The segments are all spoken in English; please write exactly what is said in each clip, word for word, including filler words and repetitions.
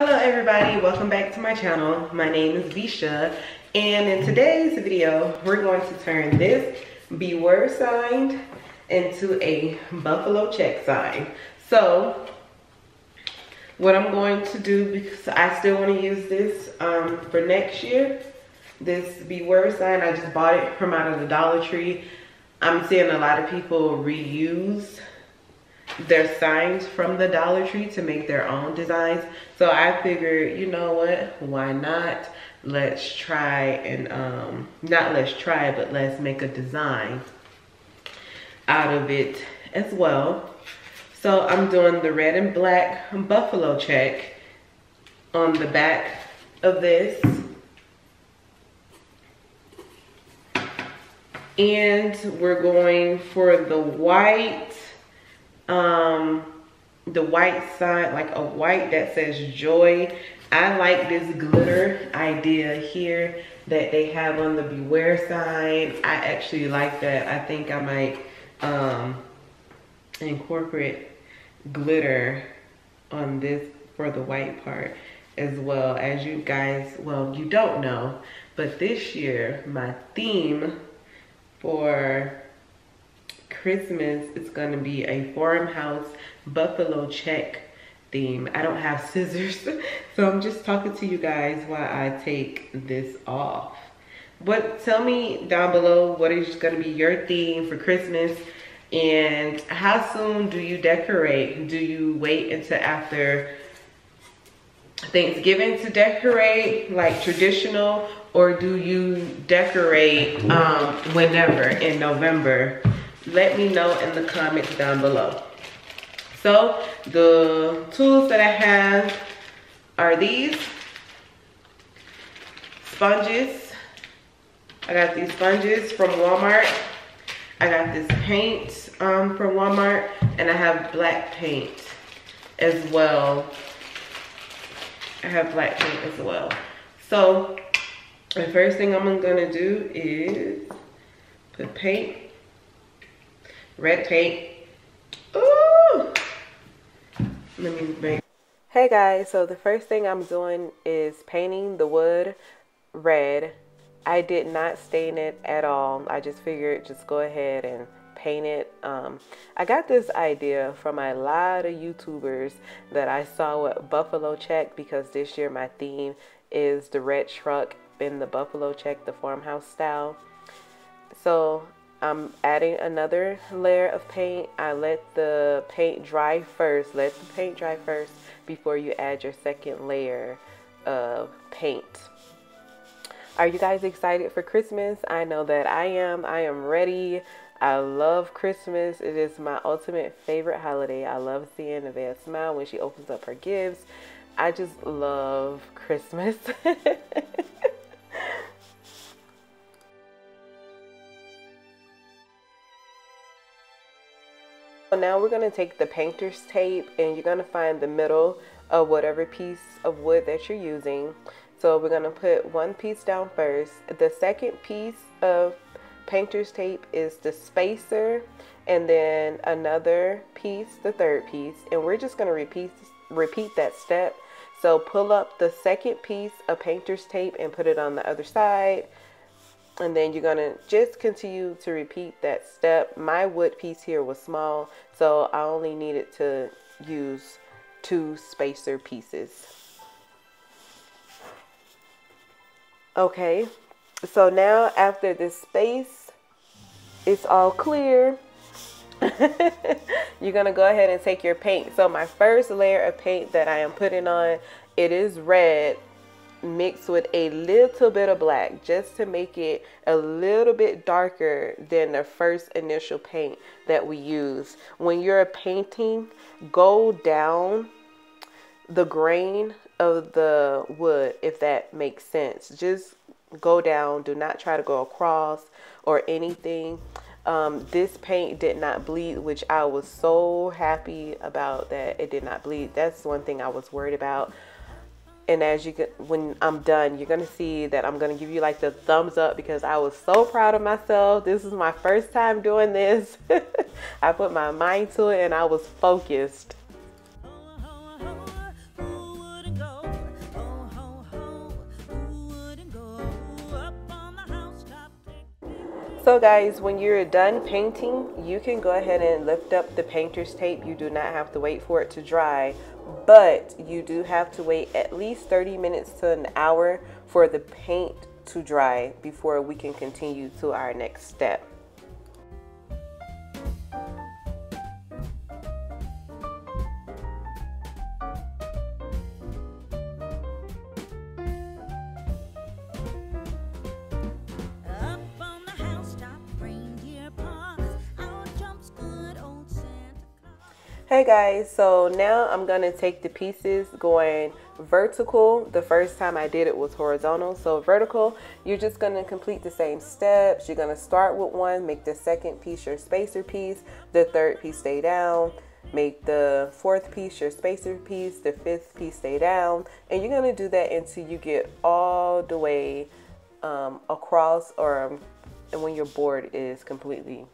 Hello everybody, welcome back to my channel. My name is Visha, and in today's video we're going to turn this beware sign into a Buffalo check sign. So what I'm going to do, because I still want to use this um, for next year, this beware sign, I just bought it from out of the Dollar Tree. I'm seeing a lot of people reuse their signs from the Dollar Tree to make their own designs, so I figured, you know what, why not, let's try and um not let's try but let's make a design out of it as well. So I'm doing the red and black Buffalo check on the back of this, and we're going for the white um the white side, like a white that says joy. I like this glitter idea here that they have on the beware sign. I actually like that. I think I might um incorporate glitter on this for the white part as well. As you guys, well, you don't know, but this year my theme for Christmas is going to be a farmhouse Buffalo check theme. I don't have scissors, so I'm just talking to you guys while I take this off. But tell me down below, what is going to be your theme for Christmas, and how soon do you decorate? Do you wait until after Thanksgiving to decorate, like traditional, or do you decorate um, whenever in November? Let me know in the comments down below. So the tools that I have are these sponges. I got these sponges from Walmart. I got this paint um, from Walmart, and I have black paint as well. I have black paint as well. So the first thing I'm gonna do is put paint. Red paint. Ooh! Let me make. Hey guys, so the first thing I'm doing is painting the wood red. I did not stain it at all. I just figured just go ahead and paint it. Um, I got this idea from a lot of YouTubers that I saw with Buffalo Check, because this year my theme is the red truck in the Buffalo Check, the farmhouse style. So I'm adding another layer of paint. I let the paint dry first. Let the paint dry first before you add your second layer of paint. Are you guys excited for Christmas? I know that I am. I am ready. I love Christmas. It is my ultimate favorite holiday. I love seeing Nevaeh smile when she opens up her gifts. I just love Christmas. So now we're going to take the painter's tape, and you're going to find the middle of whatever piece of wood that you're using. So we're going to put one piece down first. The second piece of painter's tape is the spacer, and then another piece, the third piece, and we're just going to repeat repeat that step. So pull up the second piece of painter's tape and put it on the other side. And then you're going to just continue to repeat that step. My wood piece here was small, so I only needed to use two spacer pieces. Okay, so now after this space, it's all clear. You're going to go ahead and take your paint. So my first layer of paint that I am putting on, it is red, mixed with a little bit of black, just to make it a little bit darker than the first initial paint that we use. When you're painting, go down the grain of the wood, if that makes sense. Just go down, do not try to go across or anything. Um, this paint did not bleed, which I was so happy about, that it did not bleed. That's one thing I was worried about. And as you get, when I'm done, you're gonna see that I'm gonna give you like the thumbs up, because I was so proud of myself. This is my first time doing this. I put my mind to it and I was focused. So guys, when you're done painting, you can go ahead and lift up the painter's tape. You do not have to wait for it to dry, but you do have to wait at least thirty minutes to an hour for the paint to dry before we can continue to our next step. Hey guys, so now I'm gonna take the pieces going vertical. The first time I did it was horizontal, so vertical, you're just gonna complete the same steps. You're gonna start with one, make the second piece your spacer piece, the third piece stay down, make the fourth piece your spacer piece, the fifth piece stay down, and you're gonna do that until you get all the way um, across, or um, and when your board is completely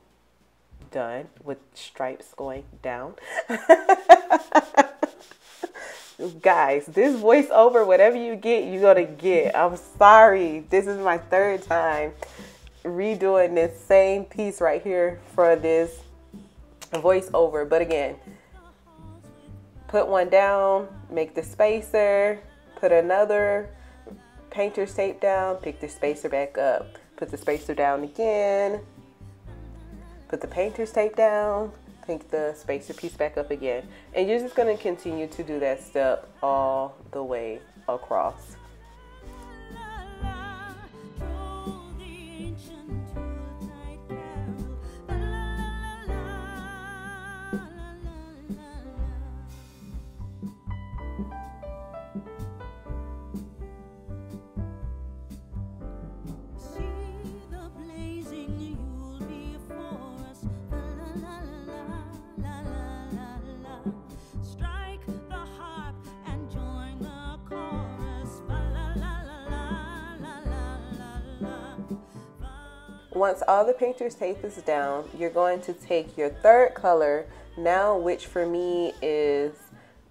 done with stripes going down. Guys, this voiceover, whatever you get, you're gonna get. I'm sorry, this is my third time redoing this same piece right here for this voiceover. But again, put one down, make the spacer, put another painter's tape down, pick the spacer back up, put the spacer down again, put the painter's tape down, pick the spacer piece back up again. And you're just gonna continue to do that step all the way across. Once all the painter's tape is down, you're going to take your third color now, which for me is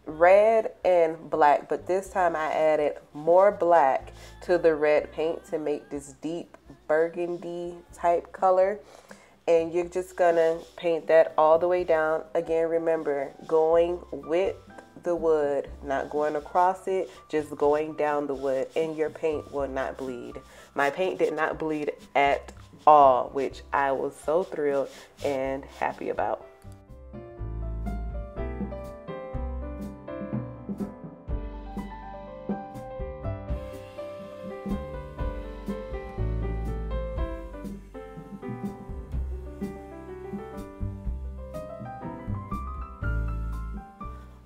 red and black, but this time I added more black to the red paint to make this deep burgundy type color. And you're just gonna paint that all the way down. Again, remember, going with the wood, not going across it, just going down the wood, and your paint will not bleed. My paint did not bleed at all all, which I was so thrilled and happy about.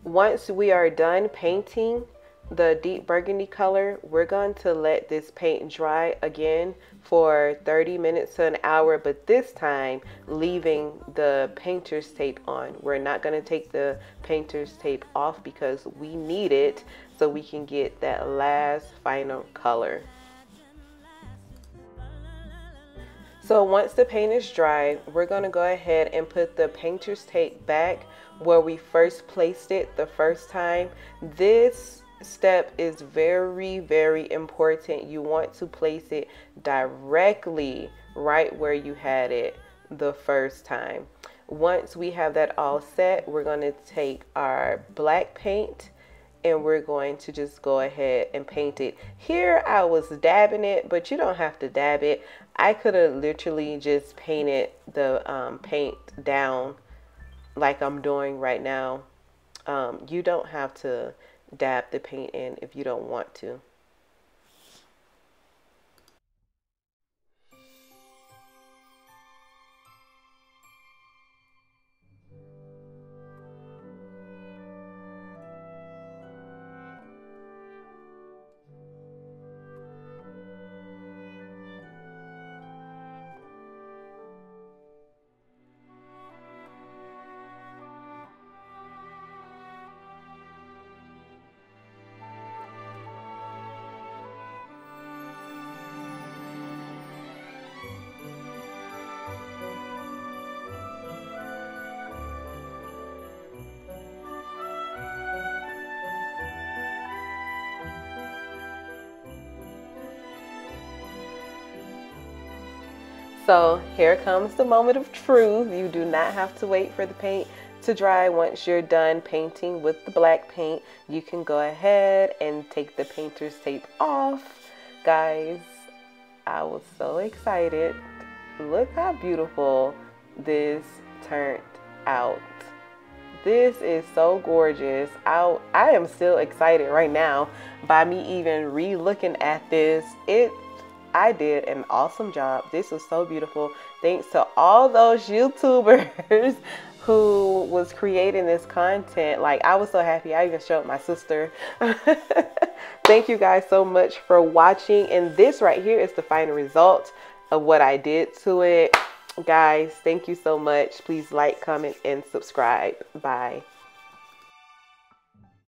Once we are done painting the deep burgundy color, we're going to let this paint dry again for thirty minutes to an hour, but this time leaving the painter's tape on. We're not going to take the painter's tape off because we need it so we can get that last final color. So once the paint is dry, we're going to go ahead and put the painter's tape back where we first placed it the first time. This step is very very important. You want to place it directly right where you had it the first time. Once we have that all set, we're going to take our black paint and we're going to just go ahead and paint it. Here I was dabbing it, but you don't have to dab it. I could have literally just painted the um, paint down like I'm doing right now. Um, you don't have to dab the paint in if you don't want to. So here comes the moment of truth. You do not have to wait for the paint to dry. Once you're done painting with the black paint, you can go ahead and take the painter's tape off. Guys, I was so excited. Look how beautiful this turned out. This is so gorgeous. I, I am still excited right now by me even re-looking at this. It I did an awesome job. This was so beautiful. Thanks to all those YouTubers who was creating this content. Like, I was so happy. I even showed my sister. Thank you guys so much for watching. And this right here is the final result of what I did to it. Guys, thank you so much. Please like, comment, and subscribe. Bye.